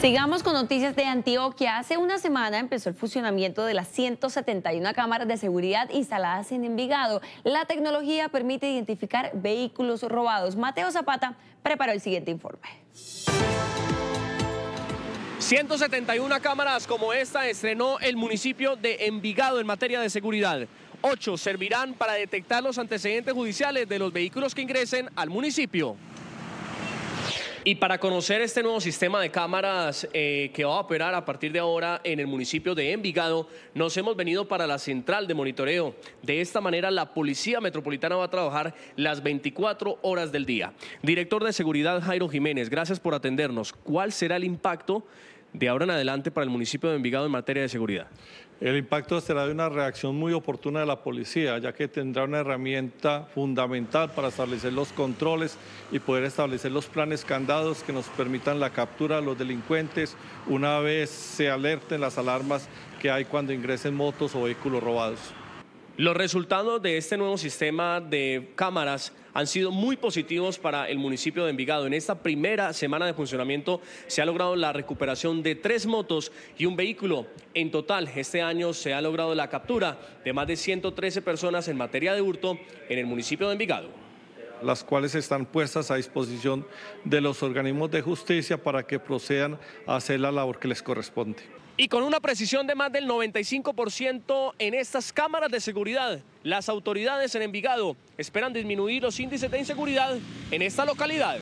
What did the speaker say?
Sigamos con noticias de Antioquia. Hace una semana empezó el funcionamiento de las 171 cámaras de seguridad instaladas en Envigado. La tecnología permite identificar vehículos robados. Mateo Zapata preparó el siguiente informe. 171 cámaras como esta estrenó el municipio de Envigado en materia de seguridad. 8 servirán para detectar los antecedentes judiciales de los vehículos que ingresen al municipio. Y para conocer este nuevo sistema de cámaras que va a operar a partir de ahora en el municipio de Envigado, nos hemos venido para la central de monitoreo. De esta manera, la Policía Metropolitana va a trabajar las 24 horas del día. Director de Seguridad Jairo Jiménez, gracias por atendernos. ¿Cuál será el impacto de ahora en adelante para el municipio de Envigado en materia de seguridad? El impacto será de una reacción muy oportuna de la policía, ya que tendrá una herramienta fundamental para establecer los controles y poder establecer los planes candados que nos permitan la captura de los delincuentes una vez se alerten las alarmas que hay cuando ingresen motos o vehículos robados. Los resultados de este nuevo sistema de cámaras han sido muy positivos para el municipio de Envigado. En esta primera semana de funcionamiento se ha logrado la recuperación de 3 motos y un vehículo. En total, este año se ha logrado la captura de más de 113 personas en materia de hurto en el municipio de Envigado, las cuales están puestas a disposición de los organismos de justicia para que procedan a hacer la labor que les corresponde. Y con una precisión de más del 95% en estas cámaras de seguridad, las autoridades en Envigado esperan disminuir los índices de inseguridad en esta localidad.